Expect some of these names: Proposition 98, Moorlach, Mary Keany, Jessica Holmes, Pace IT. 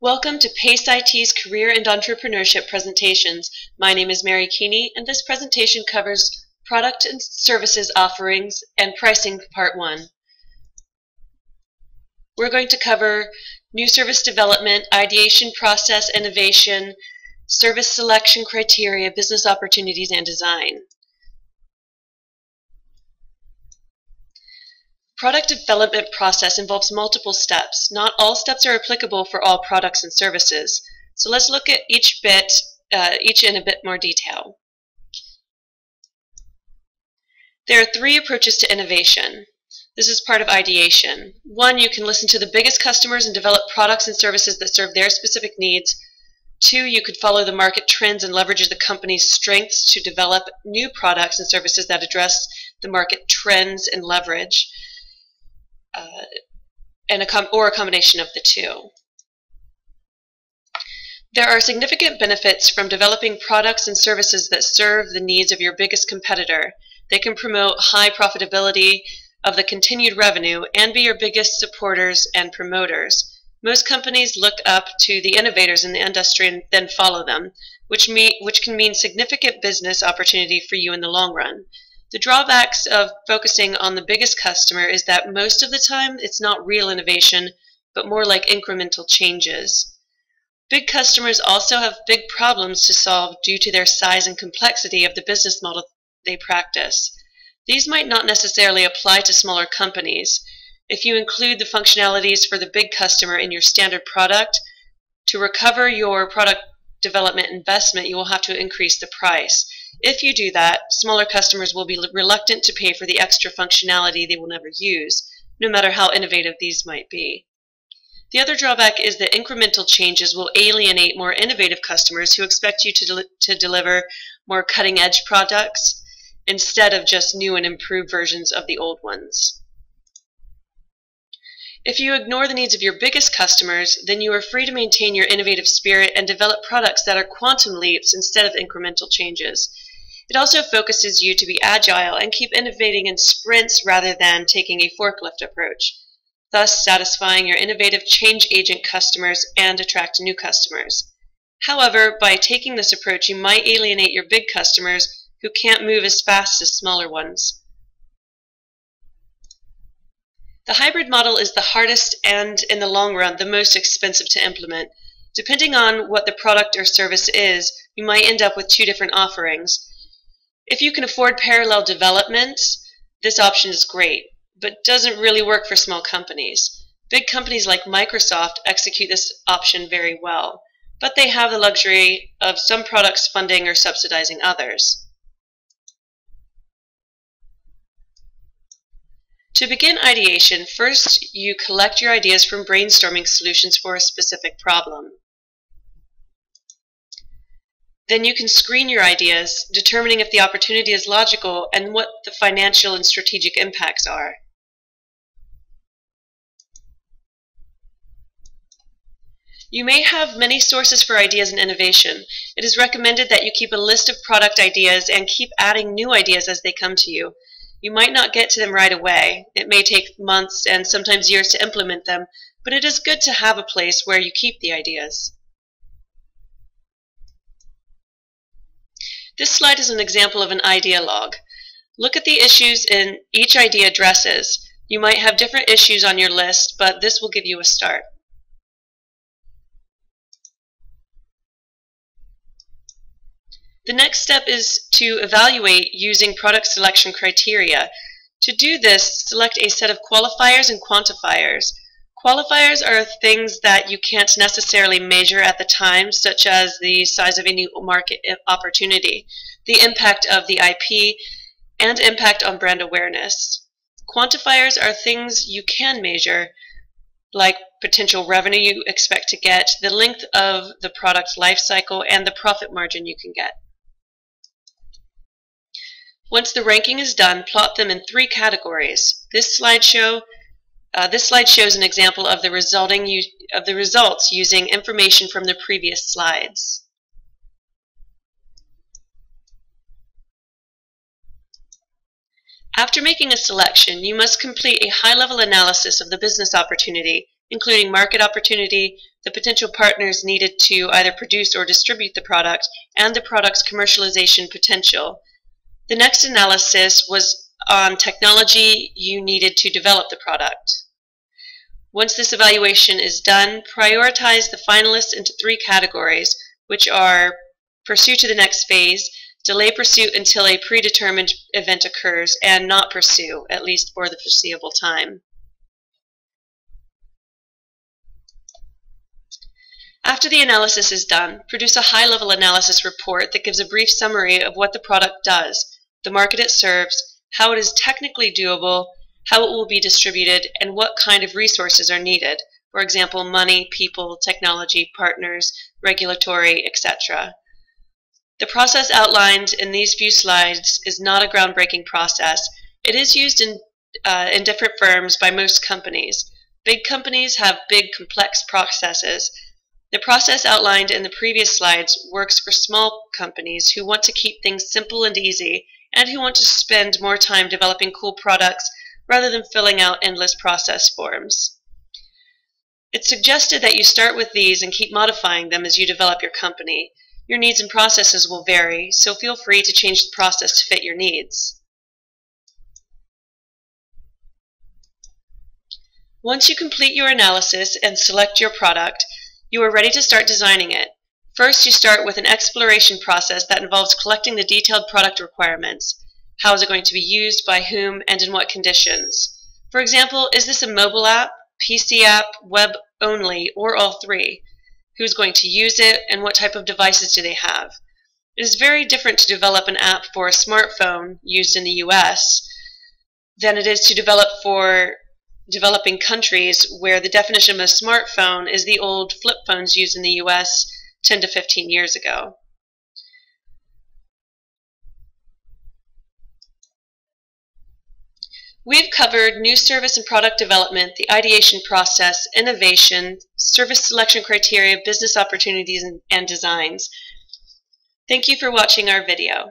Welcome to Pace IT's Career and Entrepreneurship presentations. My name is Mary Keany, and this presentation covers Product and Services Offerings and Pricing Part 1. We're going to cover new service development, ideation process, innovation, service selection criteria, business opportunities, and design. Product development process involves multiple steps. Not all steps are applicable for all products and services. So let's look at each in a bit more detail. There are three approaches to innovation. This is part of ideation. One, you can listen to the biggest customers and develop products and services that serve their specific needs. Two, you could follow the market trends and leverage the company's strengths to develop new products and services that address the market trends and leverage. Or a combination of the two. There are significant benefits from developing products and services that serve the needs of your biggest competitor. They can promote high profitability of the continued revenue and be your biggest supporters and promoters. Most companies look up to the innovators in the industry and then follow them, which can mean significant business opportunity for you in the long run. The drawbacks of focusing on the biggest customer is that most of the time it's not real innovation, but more like incremental changes. Big customers also have big problems to solve due to their size and complexity of the business model they practice. These might not necessarily apply to smaller companies. If you include the functionalities for the big customer in your standard product, to recover your product development investment, you will have to increase the price. If you do that, smaller customers will be reluctant to pay for the extra functionality they will never use, no matter how innovative these might be. The other drawback is that incremental changes will alienate more innovative customers who expect you to deliver more cutting-edge products instead of just new and improved versions of the old ones. If you ignore the needs of your biggest customers, then you are free to maintain your innovative spirit and develop products that are quantum leaps instead of incremental changes. It also focuses you to be agile and keep innovating in sprints rather than taking a forklift approach, thus satisfying your innovative change agent customers and attract new customers. However, by taking this approach, you might alienate your big customers who can't move as fast as smaller ones. The hybrid model is the hardest and, in the long run, the most expensive to implement. Depending on what the product or service is, you might end up with two different offerings. If you can afford parallel development, this option is great, but doesn't really work for small companies. Big companies like Microsoft execute this option very well, but they have the luxury of some products funding or subsidizing others. To begin ideation, first you collect your ideas from brainstorming solutions for a specific problem. Then you can screen your ideas, determining if the opportunity is logical and what the financial and strategic impacts are. You may have many sources for ideas and innovation. It is recommended that you keep a list of product ideas and keep adding new ideas as they come to you. You might not get to them right away. It may take months and sometimes years to implement them, but it is good to have a place where you keep the ideas. This slide is an example of an idea log. Look at the issues in each idea addresses. You might have different issues on your list, but this will give you a start. The next step is to evaluate using product selection criteria. To do this, select a set of qualifiers and quantifiers. Qualifiers are things that you can't necessarily measure at the time, such as the size of a new market opportunity, the impact of the IP, and impact on brand awareness. Quantifiers are things you can measure, like potential revenue you expect to get, the length of the product's life cycle, and the profit margin you can get. Once the ranking is done, plot them in three categories. This slide shows an example of the results using information from the previous slides. After making a selection, you must complete a high-level analysis of the business opportunity, including market opportunity, the potential partners needed to either produce or distribute the product, and the product's commercialization potential. The next analysis was on technology you needed to develop the product. Once this evaluation is done, prioritize the finalists into three categories, which are pursue to the next phase, delay pursuit until a predetermined event occurs, and not pursue, at least for the foreseeable time. After the analysis is done, produce a high-level analysis report that gives a brief summary of what the product does, the market it serves, how it is technically doable, how it will be distributed, and what kind of resources are needed, for example, money, people, technology, partners, regulatory, etc. The process outlined in these few slides is not a groundbreaking process. It is used in different firms by most companies. Big companies have big, complex processes. The process outlined in the previous slides works for small companies who want to keep things simple and easy, and who want to spend more time developing cool products rather than filling out endless process forms. It's suggested that you start with these and keep modifying them as you develop your company. Your needs and processes will vary, so feel free to change the process to fit your needs. Once you complete your analysis and select your product, you are ready to start designing it. First, you start with an exploration process that involves collecting the detailed product requirements. How is it going to be used, by whom, and in what conditions? For example, is this a mobile app, PC app, web only, or all three? Who's going to use it, and what type of devices do they have? It is very different to develop an app for a smartphone used in the US than it is to develop for developing countries where the definition of a smartphone is the old flip phones used in the US 10 to 15 years ago. We've covered new service and product development, the ideation process, innovation, service selection criteria, business opportunities, and designs. Thank you for watching our video.